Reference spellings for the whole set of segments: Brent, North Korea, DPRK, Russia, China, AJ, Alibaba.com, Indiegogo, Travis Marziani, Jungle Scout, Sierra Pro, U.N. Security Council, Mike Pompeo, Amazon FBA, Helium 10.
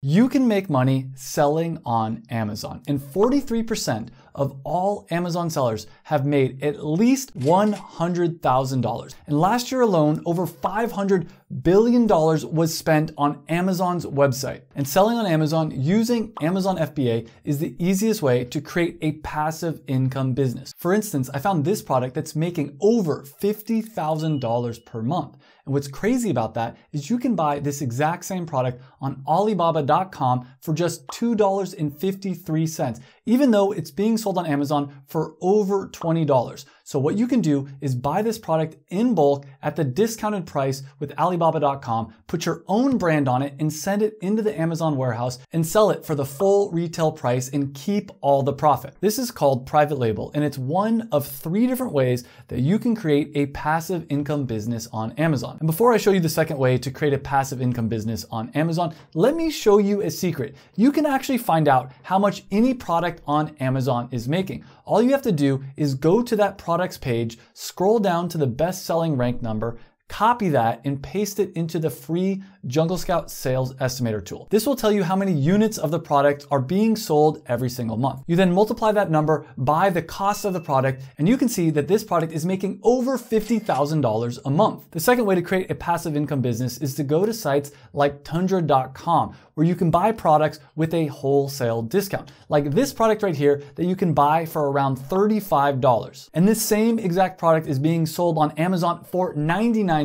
You can make money selling on Amazon, and 43% of all Amazon sellers have made at least $100,000. And last year alone, over $500 billion was spent on Amazon's website. And selling on Amazon using Amazon FBA is the easiest way to create a passive income business. For instance, I found this product that's making over $50,000 per month. And what's crazy about that is you can buy this exact same product on Alibaba.com for just $2.53, even though it's being sold on Amazon for over $20. So what you can do is buy this product in bulk at the discounted price with Alibaba.com, put your own brand on it, and send it into the Amazon warehouse and sell it for the full retail price and keep all the profit. This is called private label, and it's one of three different ways that you can create a passive income business on Amazon. And before I show you the second way to create a passive income business on Amazon, let me show you a secret. You can actually find out how much any product on Amazon is making. All you have to do is go to that products page, scroll down to the best-selling rank number, copy that and paste it into the free Jungle Scout sales estimator tool. This will tell you how many units of the product are being sold every single month. You then multiply that number by the cost of the product, and you can see that this product is making over $50,000 a month. The second way to create a passive income business is to go to sites like Tundra.com, where you can buy products with a wholesale discount, like this product right here that you can buy for around $35. And this same exact product is being sold on Amazon for $99.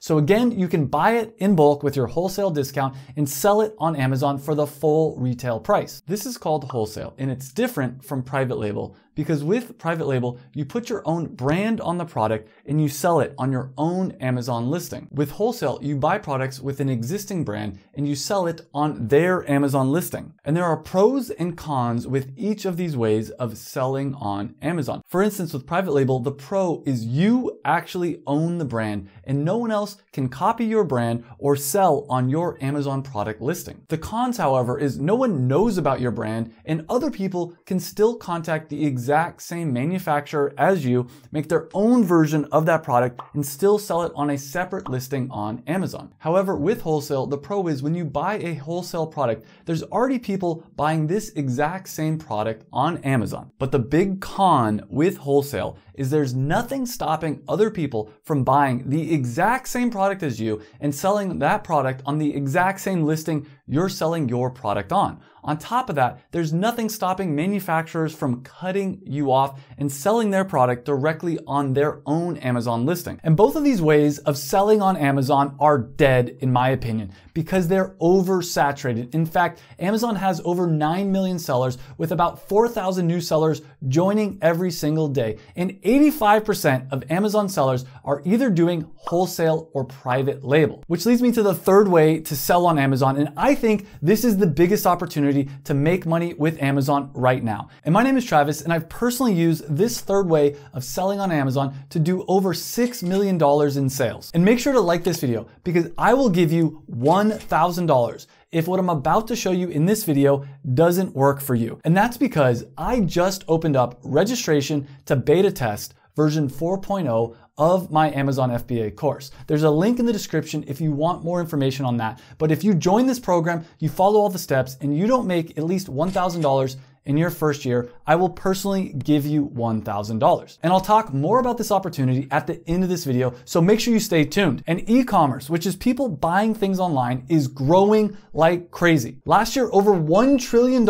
So again, you can buy it in bulk with your wholesale discount and sell it on Amazon for the full retail price. This is called wholesale, and it's different from private label because with private label, you put your own brand on the product and you sell it on your own Amazon listing. With wholesale, you buy products with an existing brand and you sell it on their Amazon listing. And there are pros and cons with each of these ways of selling on Amazon. For instance, with private label, the pro is you actually own the brand and no one else can copy your brand or sell on your Amazon product listing. The cons, however, is no one knows about your brand and other people can still contact the exact same manufacturer as you, make their own version of that product and still sell it on a separate listing on Amazon. However, with wholesale, the pro is when you buy a wholesale product, there's already people buying this exact same product on Amazon. But the big con with wholesale is there's nothing stopping other people from buying the exact same product as you and selling that product on the exact same listing you're selling your product on. On top of that, there's nothing stopping manufacturers from cutting you off and selling their product directly on their own Amazon listing. And both of these ways of selling on Amazon are dead, in my opinion, because they're oversaturated. In fact, Amazon has over 9 million sellers with about 4,000 new sellers joining every single day. And 85% of Amazon sellers are either doing wholesale or private label, which leads me to the third way to sell on Amazon. And I think this is the biggest opportunity to make money with Amazon right now. And my name is Travis, and I've personally used this third way of selling on Amazon to do over $6 million in sales. And make sure to like this video because I will give you $1,000 if what I'm about to show you in this video doesn't work for you. And that's because I just opened up registration to beta test version 4.0 of my Amazon FBA course. There's a link in the description if you want more information on that. But if you join this program, you follow all the steps, and you don't make at least $1,000 in your first year, I will personally give you $1,000. And I'll talk more about this opportunity at the end of this video, so make sure you stay tuned. And e-commerce, which is people buying things online, is growing like crazy. Last year, over $1 trillion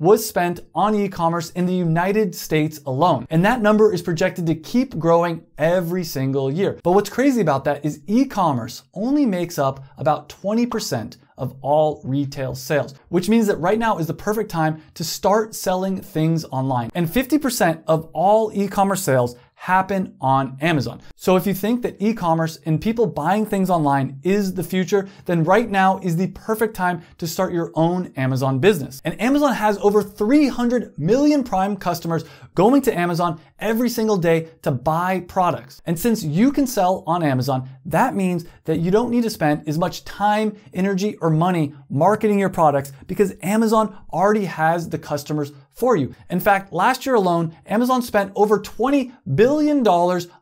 was spent on e-commerce in the United States alone. And that number is projected to keep growing every single year. But what's crazy about that is e-commerce only makes up about 20% of all retail sales, which means that right now is the perfect time to start selling things online. And 50% of all e-commerce sales happen on Amazon. So if you think that e-commerce and people buying things online is the future, then right now is the perfect time to start your own Amazon business. And Amazon has over 300 million Prime customers going to Amazon every single day to buy products. And since you can sell on Amazon, that means that you don't need to spend as much time, energy, or money marketing your products because Amazon already has the customers for you. In fact, last year alone, Amazon spent over $20 billion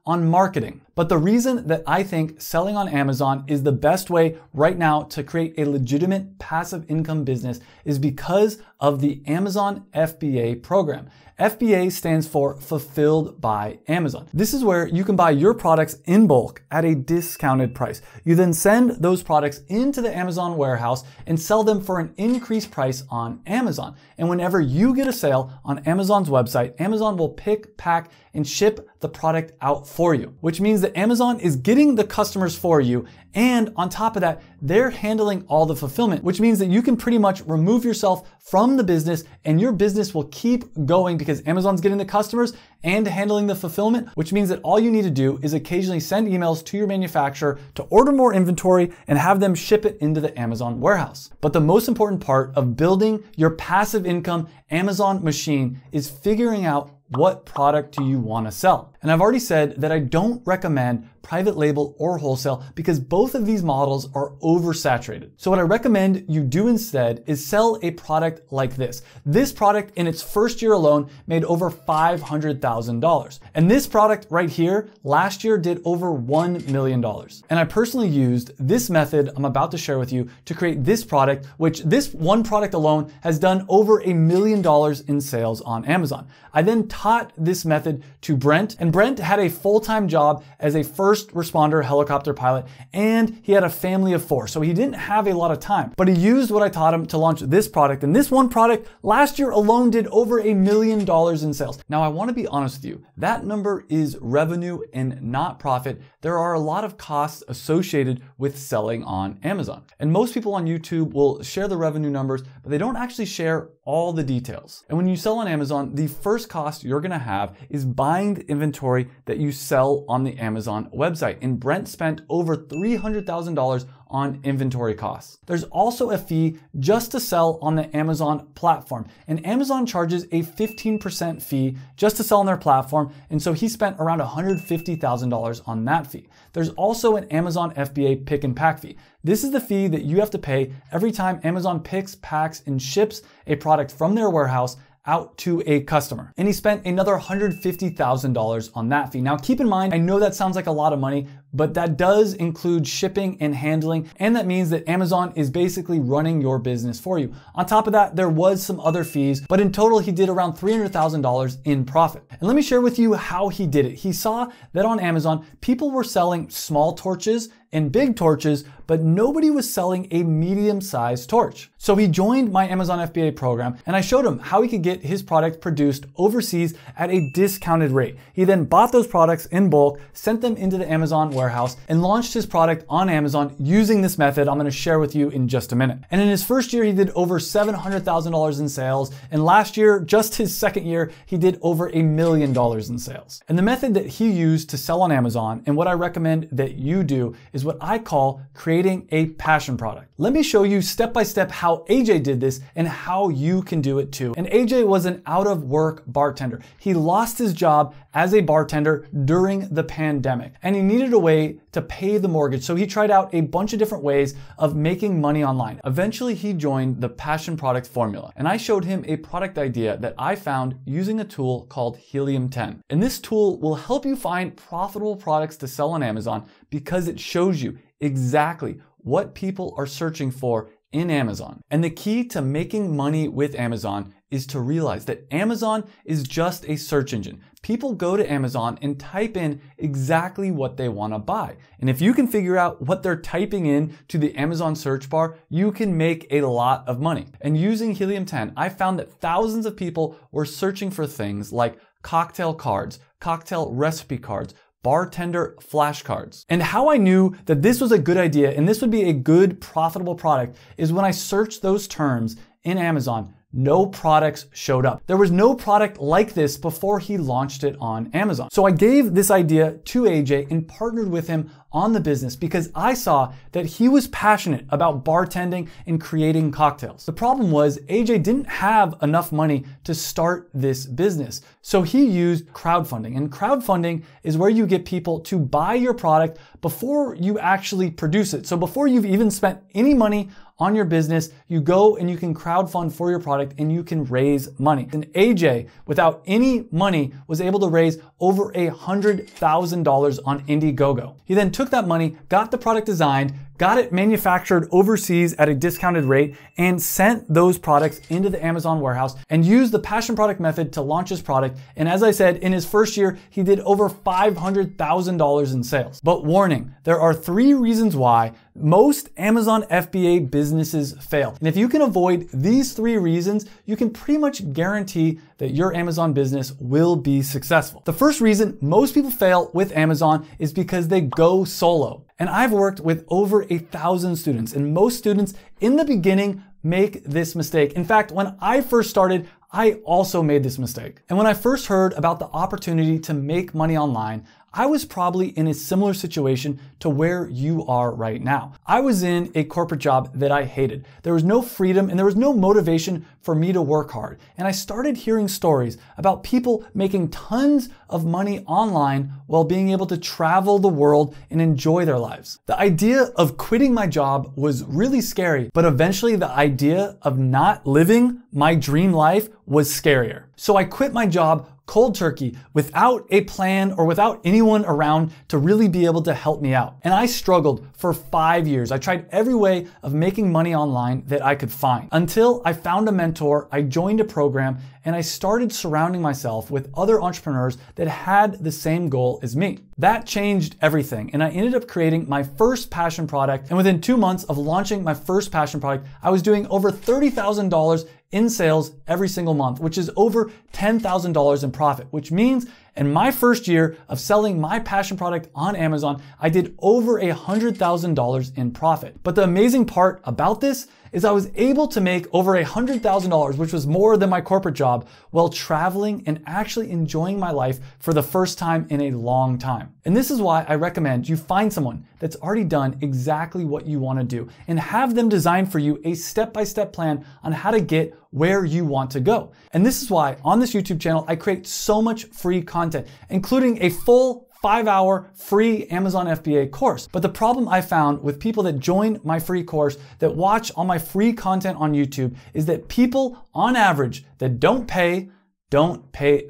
on marketing. But the reason that I think selling on Amazon is the best way right now to create a legitimate passive income business is because of the Amazon FBA program. FBA stands for Fulfilled by Amazon. This is where you can buy your products in bulk at a discounted price. You then send those products into the Amazon warehouse and sell them for an increased price on Amazon. And whenever you get a sale on Amazon's website, Amazon will pick, pack, and ship the product out for you, which means that Amazon is getting the customers for you. And on top of that, they're handling all the fulfillment, which means that you can pretty much remove yourself from the business and your business will keep going because Amazon's getting the customers and handling the fulfillment, which means that all you need to do is occasionally send emails to your manufacturer to order more inventory and have them ship it into the Amazon warehouse. But the most important part of building your passive income Amazon machine is figuring out what product do you want to sell? And I've already said that I don't recommend private label or wholesale because both of these models are oversaturated. So what I recommend you do instead is sell a product like this. This product in its first year alone made over $500,000. And this product right here last year did over $1 million. And I personally used this method I'm about to share with you to create this product, which this one product alone has done over $1 million in sales on Amazon. I then taught this method to Brent, and Brent had a full-time job as a first responder helicopter pilot, and he had a family of four, so he didn't have a lot of time, but he used what I taught him to launch this product, and this one product last year alone did over $1 million in sales. Now, I want to be honest with you, that number is revenue and not profit. There are a lot of costs associated with selling on Amazon, and most people on YouTube will share the revenue numbers, but they don't actually share all the details. And when you sell on Amazon, the first cost you're gonna have is buying the inventory that you sell on the Amazon website. And Brent spent over $300,000 on inventory costs. There's also a fee just to sell on the Amazon platform. And Amazon charges a 15% fee just to sell on their platform. And so he spent around $150,000 on that fee. There's also an Amazon FBA pick and pack fee. This is the fee that you have to pay every time Amazon picks, packs, and ships a product from their warehouse out to a customer. And he spent another $150,000 on that fee. Now keep in mind, I know that sounds like a lot of money, but that does include shipping and handling. And that means that Amazon is basically running your business for you. On top of that, there was some other fees, but in total, he did around $300,000 in profit. And let me share with you how he did it. He saw that on Amazon, people were selling small torches and big torches, but nobody was selling a medium-sized torch. So he joined my Amazon FBA program, and I showed him how he could get his product produced overseas at a discounted rate. He then bought those products in bulk, sent them into the Amazon warehouse, and launched his product on Amazon using this method I'm gonna share with you in just a minute. And in his first year, he did over $700,000 in sales, and last year, just his second year, he did over $1 million in sales. And the method that he used to sell on Amazon, and what I recommend that you do, is what I call creating a passion product. Let me show you step-by-step how AJ did this and how you can do it too. And AJ was an out-of-work bartender. He lost his job as a bartender during the pandemic, and he needed a way to pay the mortgage. So he tried out a bunch of different ways of making money online. Eventually, he joined the passion product formula, and I showed him a product idea that I found using a tool called Helium 10. And this tool will help you find profitable products to sell on Amazon because it shows you exactly what people are searching for in Amazon. And the key to making money with Amazon is to realize that Amazon is just a search engine. People go to Amazon and type in exactly what they want to buy. And if you can figure out what they're typing in to the Amazon search bar, you can make a lot of money. And using Helium 10, I found that thousands of people were searching for things like cocktail cards, cocktail recipe cards, bartender flashcards. And how I knew that this was a good idea and this would be a good profitable product is when I searched those terms in Amazon, no products showed up. There was no product like this before he launched it on Amazon. So I gave this idea to AJ and partnered with him on the business because I saw that he was passionate about bartending and creating cocktails. The problem was AJ didn't have enough money to start this business. So he used crowdfunding, and crowdfunding is where you get people to buy your product before you actually produce it. So before you've even spent any money on your business, you go and you can crowdfund for your product and you can raise money. And AJ, without any money, was able to raise over $100,000 on Indiegogo. He then took that money, got the product designed, got it manufactured overseas at a discounted rate, and sent those products into the Amazon warehouse and used the passion product method to launch his product. And as I said, in his first year, he did over $500,000 in sales. But warning, there are three reasons why most Amazon FBA businesses fail. And if you can avoid these three reasons, you can pretty much guarantee that your Amazon business will be successful. The first reason most people fail with Amazon is because they go solo. And I've worked with over 1,000 students, and most students in the beginning make this mistake. In fact, when I first started, I also made this mistake. And when I first heard about the opportunity to make money online, I was probably in a similar situation to where you are right now. I was in a corporate job that I hated. There was no freedom and there was no motivation for me to work hard. And I started hearing stories about people making tons of money online while being able to travel the world and enjoy their lives. The idea of quitting my job was really scary, but eventually the idea of not living my dream life was scarier. So I quit my job cold turkey without a plan or without anyone around to really be able to help me out. And I struggled for 5 years. I tried every way of making money online that I could find until I found a mentor. I joined a program and I started surrounding myself with other entrepreneurs that had the same goal as me. That changed everything. And I ended up creating my first passion product. And within 2 months of launching my first passion product, I was doing over $30,000 in sales every single month, which is over $10,000 in profit, which means in my first year of selling my passion product on Amazon, I did over $100,000 in profit. But the amazing part about this is I was able to make over $100,000, which was more than my corporate job, while traveling and actually enjoying my life for the first time in a long time. And this is why I recommend you find someone that's already done exactly what you want to do and have them design for you a step-by-step plan on how to get where you want to go. And this is why on this YouTube channel, I create so much free content, including a full 5-hour free Amazon FBA course. But the problem I found with people that join my free course, that watch all my free content on YouTube, is that people on average that don't pay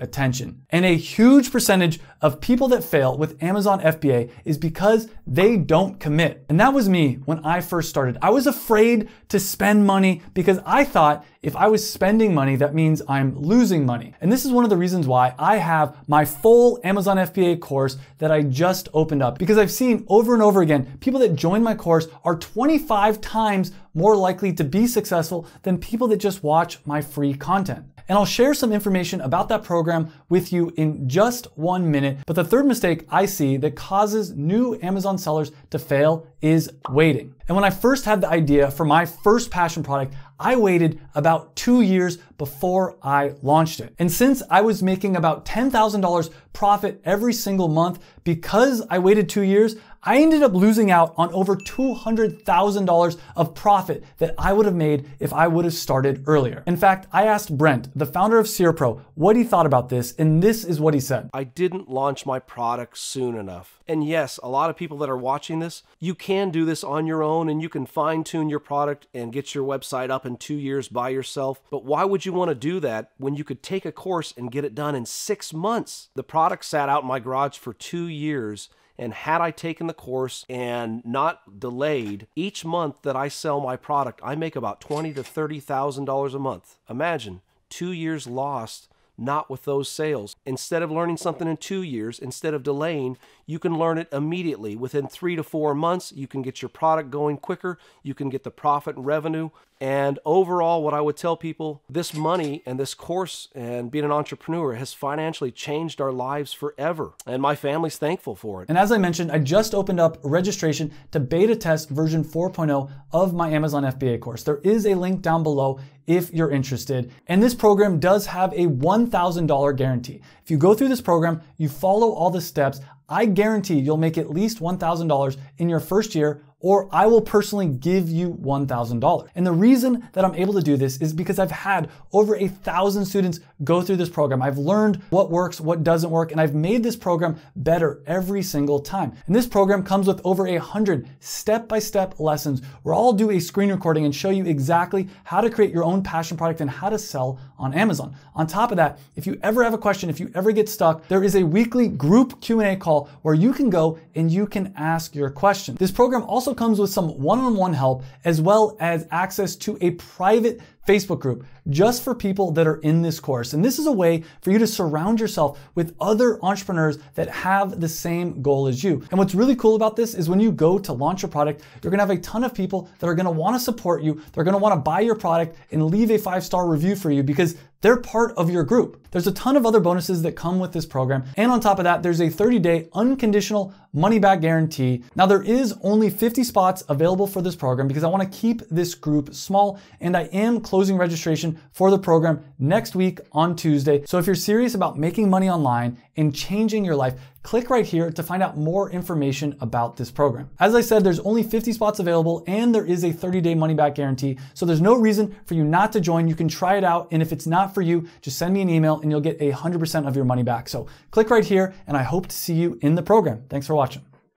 attention. And a huge percentage of people that fail with Amazon FBA is because they don't commit. And that was me when I first started. I was afraid to spend money because I thought if I was spending money, that means I'm losing money. And this is one of the reasons why I have my full Amazon FBA course that I just opened up, because I've seen over and over again, people that join my course are 25 times more likely to be successful than people that just watch my free content. And I'll share some information about that program with you in just 1 minute. But the third mistake I see that causes new Amazon sellers to fail is waiting. And when I first had the idea for my first passion product, I waited about 2 years before I launched it. And since I was making about $10,000 profit every single month, because I waited 2 years, I ended up losing out on over $200,000 of profit that I would have made if I would have started earlier. In fact, I asked Brent, the founder of Sierra Pro, what he thought about this, and this is what he said. I didn't launch my product soon enough. And yes, a lot of people that are watching this, you can do this on your own and you can fine tune your product and get your website up in 2 years by yourself. But why would you want to do that when you could take a course and get it done in 6 months? The product sat out in my garage for 2 years. And had I taken the course and not delayed, each month that I sell my product, I make about $20,000 to $30,000 a month. Imagine 2 years lost, not with those sales. Instead of learning something in 2 years, instead of delaying, you can learn it immediately. Within 3 to 4 months, you can get your product going quicker. You can get the profit and revenue. And overall, what I would tell people, this money and this course and being an entrepreneur has financially changed our lives forever. And my family's thankful for it. And as I mentioned, I just opened up registration to beta test version 4.0 of my Amazon FBA course. There is a link down below if you're interested. And this program does have a $1,000 guarantee. If you go through this program, you follow all the steps, I guarantee you'll make at least $1,000 in your first year, or I will personally give you $1,000. And the reason that I'm able to do this is because I've had over 1,000 students go through this program. I've learned what works, what doesn't work, and I've made this program better every single time. And this program comes with over 100 step-by-step lessons where I'll do a screen recording and show you exactly how to create your own passion product and how to sell on Amazon. On top of that, if you ever have a question, if you ever get stuck, there is a weekly group Q&A call where you can go and you can ask your question. This program also comes with some one-on-one help as well as access to a private Facebook group just for people that are in this course. And this is a way for you to surround yourself with other entrepreneurs that have the same goal as you. And what's really cool about this is when you go to launch your product, you're gonna have a ton of people that are gonna wanna support you. They're gonna wanna buy your product and leave a 5-star review for you because they're part of your group. There's a ton of other bonuses that come with this program. And on top of that, there's a 30-day unconditional money back guarantee. Now there is only 50 spots available for this program because I wanna keep this group small, and I am closing registration for the program next week on Tuesday. So if you're serious about making money online and changing your life, click right here to find out more information about this program. As I said, there's only 50 spots available and there is a 30-day money back guarantee. So there's no reason for you not to join. You can try it out. And if it's not for you, just send me an email and you'll get 100% of your money back. So click right here and I hope to see you in the program. Thanks for watching.